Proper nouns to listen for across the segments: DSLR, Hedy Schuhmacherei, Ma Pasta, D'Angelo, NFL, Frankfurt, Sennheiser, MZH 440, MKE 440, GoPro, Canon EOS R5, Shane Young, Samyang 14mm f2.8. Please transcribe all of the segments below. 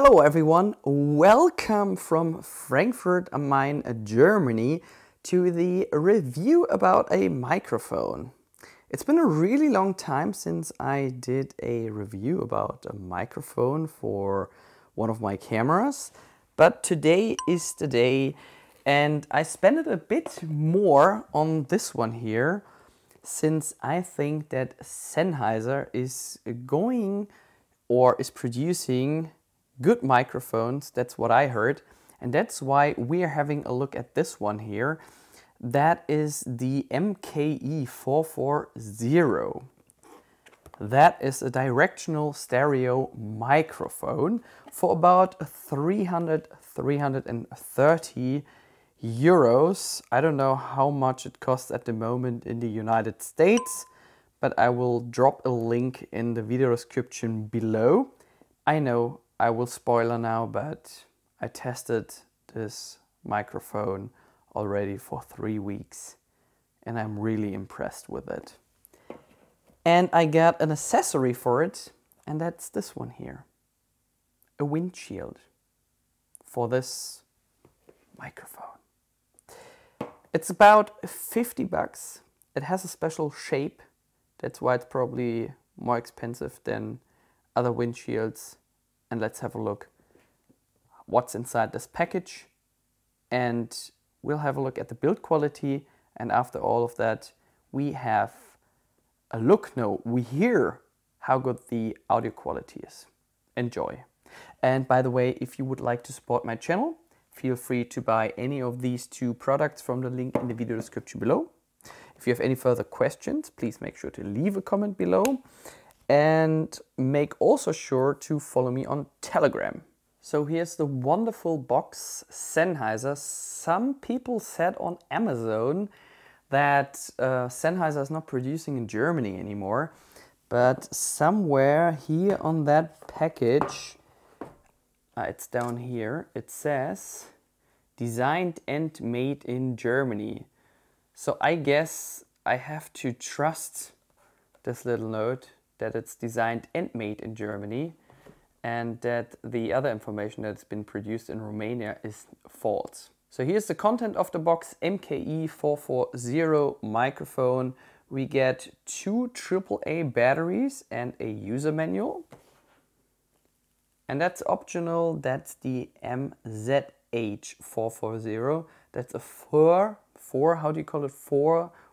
Hello everyone, welcome from Frankfurt am Main, Germany to the review about a microphone. It's been a really long time since I did a review about a microphone for one of my cameras, but today is the day and I spent a bit more on this one here since I think that Sennheiser is going or is producing good microphones, that's what I heard, and that's why we are having a look at this one here. That is the MKE 440. That is a directional stereo microphone for about 330 euros. I don't know how much it costs at the moment in the United States, but I will drop a link in the video description below. I know I will spoiler now, but I tested this microphone already for 3 weeks and I'm really impressed with it. And I got an accessory for it, and that's this one here. A windshield for this microphone. It's about 50 bucks. It has a special shape. That's why it's probably more expensive than other windshields. And let's have a look what's inside this package, and we'll have a look at the build quality, and after all of that we have a look, we hear how good the audio quality is. Enjoy. And by the way, if you would like to support my channel, feel free to buy any of these two products from the link in the video description below. If you have any further questions, please make sure to leave a comment below. And make also sure to follow me on Telegram. So here's the wonderful box Sennheiser. Some people said on Amazon that Sennheiser is not producing in Germany anymore, but somewhere here on that package, it's down here, it says designed and made in Germany. So I guess I have to trust this little note that it's designed and made in Germany, and that the other information that's been produced in Romania is false. So here's the content of the box. MKE 440 microphone. We get two AAA batteries and a user manual. And that's optional. That's the MZH 440. That's a four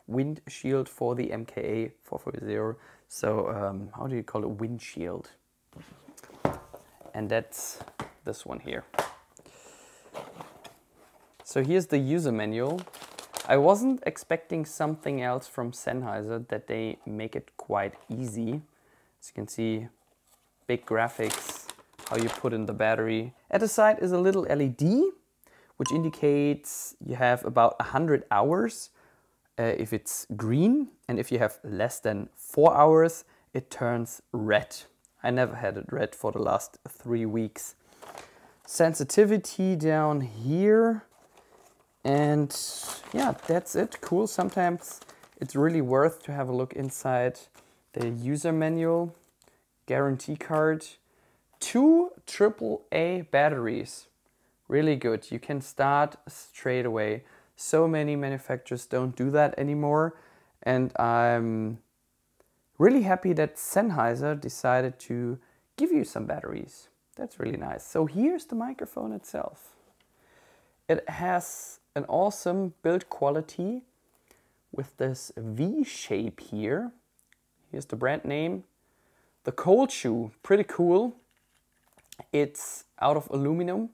windshield for the MKE 440. So windshield. And that's this one here. So here's the user manual. I wasn't expecting something else from Sennheiser, that they make it quite easy. As you can see, big graphics, how you put in the battery. At the side is a little LED, which indicates you have about 100 hours. If it's green, and if you have less than 4 hours, it turns red. I never had it red for the last 3 weeks. Sensitivity down here, and yeah, that's it. Cool. Sometimes it's really worth to have a look inside the user manual, guarantee card, two AAA batteries. Really good. You can start straight away. So many manufacturers don't do that anymore, and I'm really happy that Sennheiser decided to give you some batteries. That's really nice. So here's the microphone itself. It has an awesome build quality with this V shape here. Here's the brand name. The cold shoe, pretty cool. It's out of aluminum,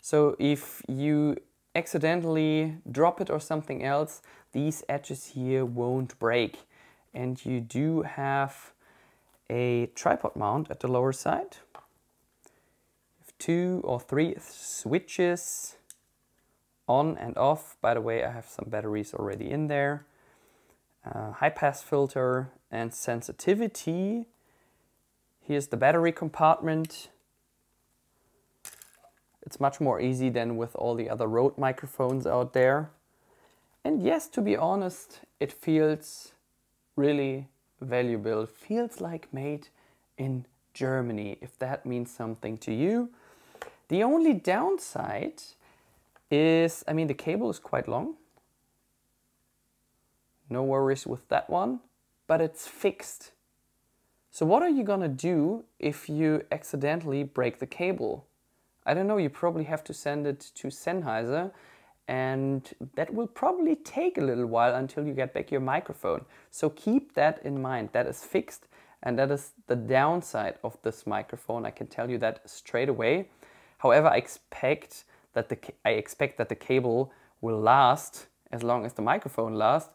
so if you accidentally drop it or something else, these edges here won't break. And you do have a tripod mount at the lower side. You have 2 or 3 switches on and off. By the way, I have some batteries already in there. High pass filter and sensitivity. Here's the battery compartment. It's much more easy than with all the other Rode microphones out there. And yes, to be honest, it feels really valuable. Feels like made in Germany, if that means something to you. The only downside is, I mean, the cable is quite long. No worries with that one, but it's fixed. So what are you gonna do if you accidentally break the cable? I don't know, you probably have to send it to Sennheiser, and that will probably take a little while until you get back your microphone. So keep that in mind. That is fixed, and that is the downside of this microphone. I can tell you that straight away. However, I expect that the cable will last as long as the microphone lasts,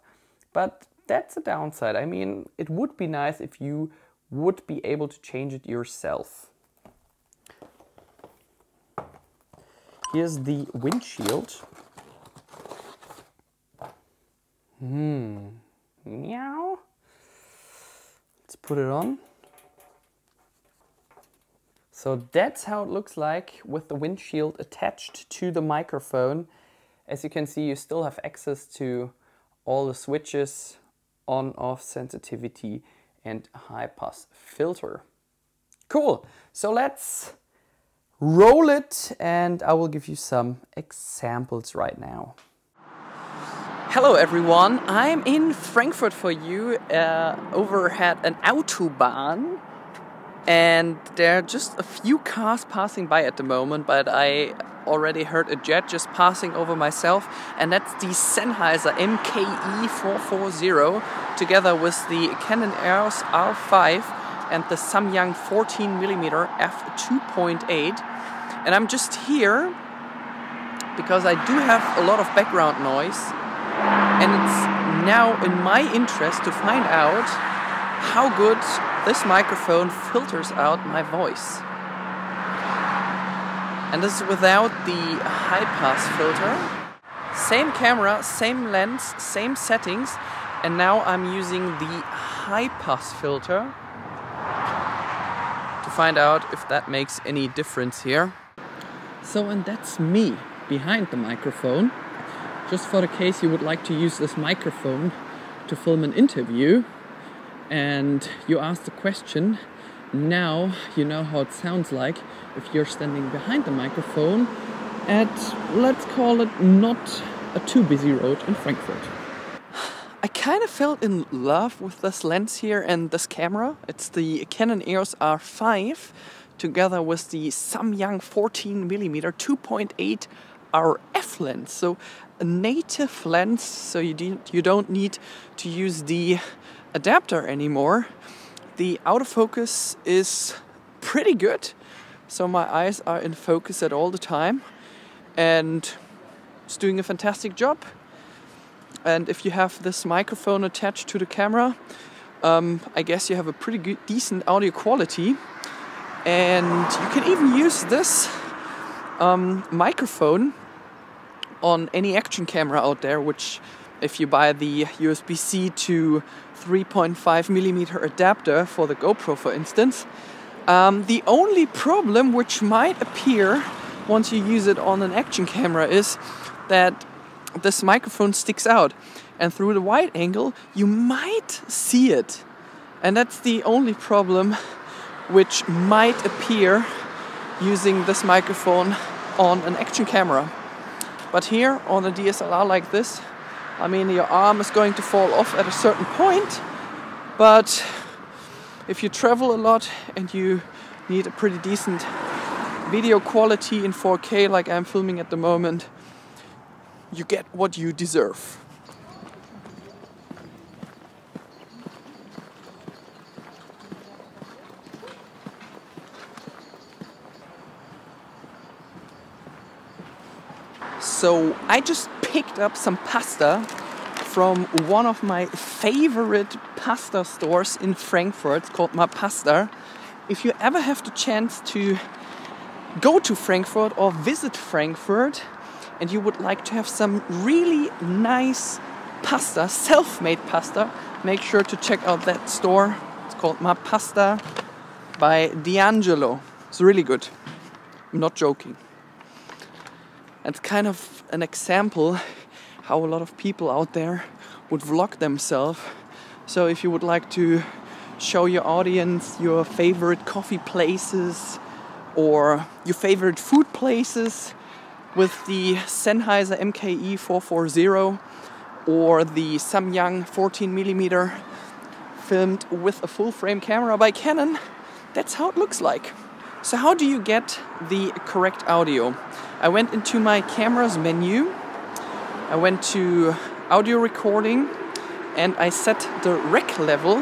but that's a downside. I mean, it would be nice if you would be able to change it yourself. Here's the windshield. Meow. Let's put it on. So that's how it looks like with the windshield attached to the microphone. As you can see, you still have access to all the switches, on, off, sensitivity, and high pass filter. Cool, so let's roll it, and I will give you some examples right now. Hello everyone, I'm in Frankfurt for you, overhead an Autobahn, and there are just a few cars passing by at the moment, but I already heard a jet just passing over myself, and that's the Sennheiser MKE 440 together with the Canon EOS R5 and the Samyang 14mm f2.8, and I'm just here because I do have a lot of background noise. And it's now in my interest to find out how good this microphone filters out my voice. And this is without the high pass filter. Same camera, same lens, same settings, and now I'm using the high pass filter to find out if that makes any difference here. So, and that's me behind the microphone. Just for the case you would like to use this microphone to film an interview and you ask the question, now you know how it sounds like if you're standing behind the microphone at, let's call it, not a too busy road in Frankfurt. I kind of fell in love with this lens here and this camera. It's the Canon EOS R5 together with the Samyang 14mm 2.8 RF lens, so a native lens, so you don't need to use the adapter anymore. The autofocus is pretty good, so my eyes are in focus at all the time, and it's doing a fantastic job. And if you have this microphone attached to the camera, I guess you have a pretty good, decent audio quality, and you can even use this microphone on any action camera out there, which if you buy the USB-C to 3.5mm adapter for the GoPro, for instance. The only problem which might appear once you use it on an action camera is that this microphone sticks out, and through the wide angle you might see it, and that's the only problem which might appear using this microphone on an action camera. But here on a DSLR like this, I mean, your arm is going to fall off at a certain point, but if you travel a lot and you need a pretty decent video quality in 4K like I'm filming at the moment, you get what you deserve. So I just picked up some pasta from one of my favorite pasta stores in Frankfurt. It's called Ma Pasta. If you ever have the chance to go to Frankfurt or visit Frankfurt and you would like to have some really nice pasta, self-made pasta, make sure to check out that store. It's called Ma Pasta by D'Angelo. It's really good. I'm not joking. It's kind of an example how a lot of people out there would vlog themselves. So if you would like to show your audience your favorite coffee places or your favorite food places with the Sennheiser MKE 440 or the Samyang 14mm filmed with a full-frame camera by Canon, that's how it looks like. So how do you get the correct audio? I went into my cameras menu, I went to audio recording, and I set the rec level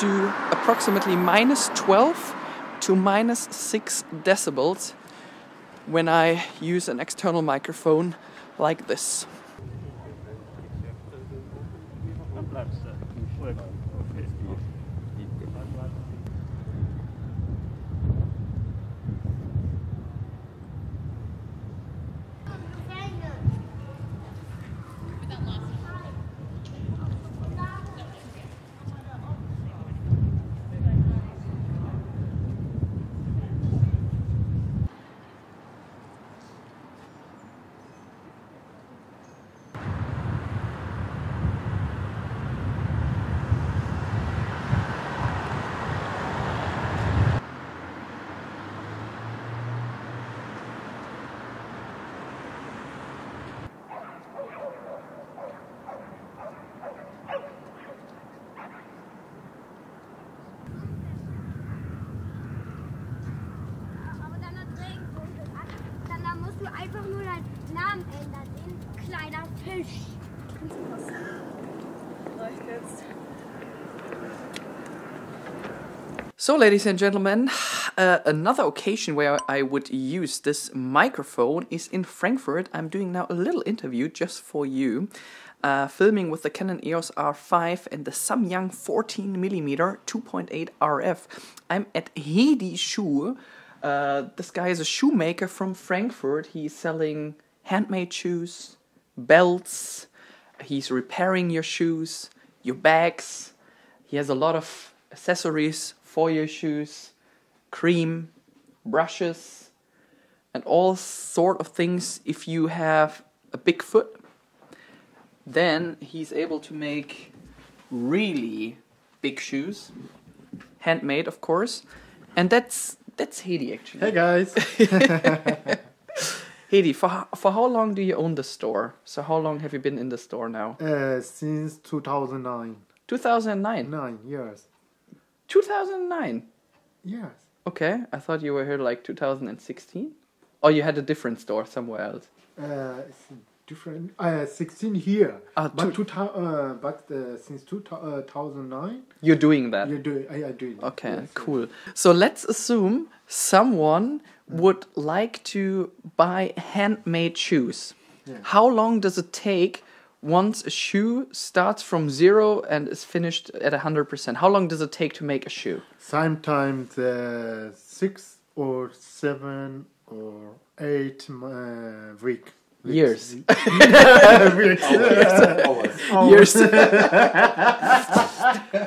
to approximately -12 to -6 decibels when I use an external microphone like this. Einfach nur den Namen ändern, den kleiner Fisch. So, ladies and gentlemen, another occasion where I would use this microphone is in Frankfurt. I'm doing now a little interview just for you, filming with the Canon EOS R5 and the Samyang 14mm f2.8 RF. I'm at Hedy Schuhmacherei. This guy is a shoemaker from Frankfurt. He's selling handmade shoes, belts, he's repairing your shoes, your bags. He has a lot of accessories for your shoes, cream, brushes, and all sort of things. If you have a big foot, then he's able to make really big shoes, handmade of course, and that's Hedy, actually. Hey guys! Hedy, for how long do you own the store? So how long have you been in the store now? Since 2009. 2009? 9 years. 2009? Yes. Okay, I thought you were here like 2016? Or you had a different store somewhere else? Different. 16 here. But since 2009. You're doing that. I do. Okay, yes, cool. Yes. So let's assume someone would like to buy handmade shoes. Yeah. How long does it take once a shoe starts from 0 and is finished at 100%? How long does it take to make a shoe? Sometimes 6 or 7 or 8 weeks. Years. Years.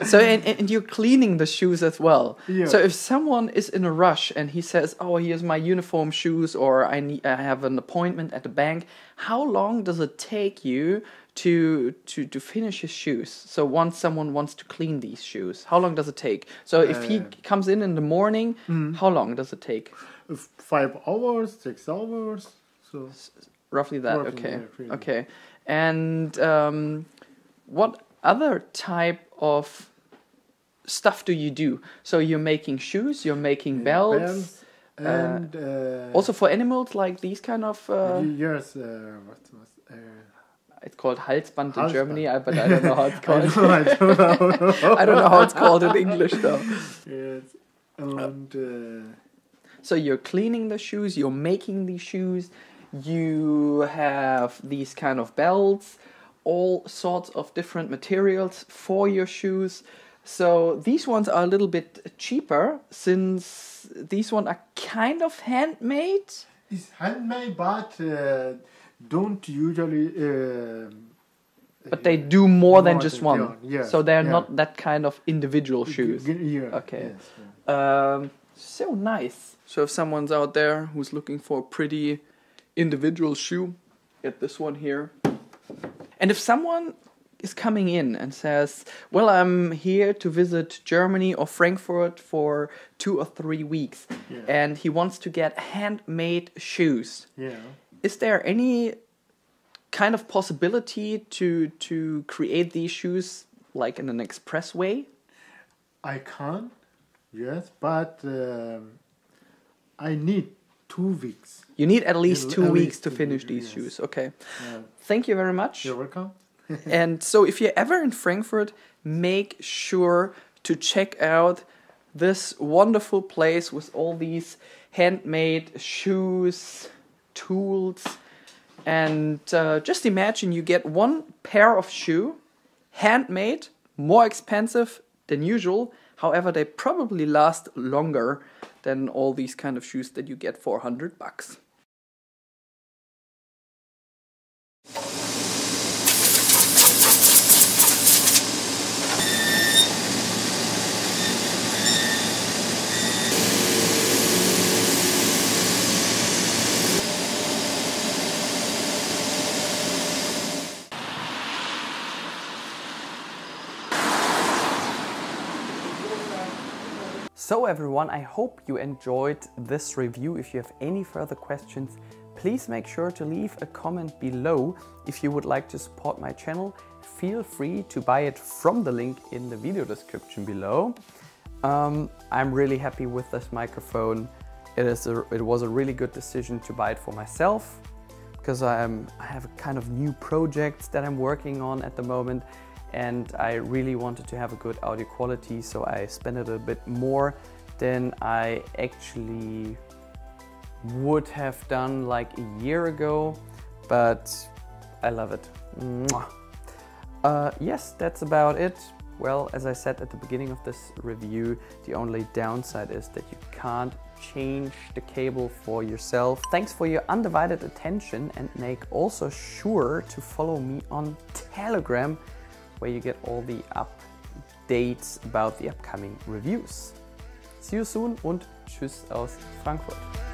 So, and you're cleaning the shoes as well. Yeah. So if someone is in a rush and he says, oh, here's my uniform shoes, or I have an appointment at the bank, how long does it take you to finish his shoes? So once someone wants to clean these shoes, how long does it take? So if he comes in the morning, how long does it take? 5 hours, 6 hours. So... Roughly that, okay. Yeah, okay. And what other type of stuff do you do? So you're making shoes, you're making belts, and also for animals, like these kind of... yes, it's called Halsband in Germany, but I don't know how it's called. I don't know how it's called in English, though. Yes, and... So you're cleaning the shoes, you're making these shoes... You have these kind of belts, all sorts of different materials for your shoes. So these ones are a little bit cheaper, since these ones are kind of handmade. It's handmade, but don't usually... but they do more than just one. Yeah, so they're not that kind of individual shoes. Yeah, okay. Yes, yeah. So nice. So if someone's out there who's looking for a pretty... individual shoe, get this one here. And if someone is coming in and says, well, I'm here to visit Germany or Frankfurt for 2 or 3 weeks, yeah, and he wants to get handmade shoes. Yeah. Is there any kind of possibility to create these shoes like in an express way? I can, yes, but I need 2 weeks. You need at least two weeks to finish these shoes. Okay. Yeah. Thank you very much. You're welcome. And so if you're ever in Frankfurt, make sure to check out this wonderful place with all these handmade shoes, tools, and just imagine you get one pair of shoe, handmade, more expensive than usual, however they probably last longer than all these kind of shoes that you get for $100. So everyone, I hope you enjoyed this review. If you have any further questions, please make sure to leave a comment below. If you would like to support my channel, feel free to buy it from the link in the video description below. I'm really happy with this microphone. It was a really good decision to buy it for myself, because I have a kind of new project that I'm working on at the moment, and I really wanted to have a good audio quality, so I spent it a bit more than I actually would have done like a year ago, but I love it. Yes, that's about it. Well, as I said at the beginning of this review, the only downside is that you can't change the cable for yourself. Thanks for your undivided attention, and make also sure to follow me on Telegram, where you get all the updates about the upcoming reviews. See you soon und tschüss aus Frankfurt.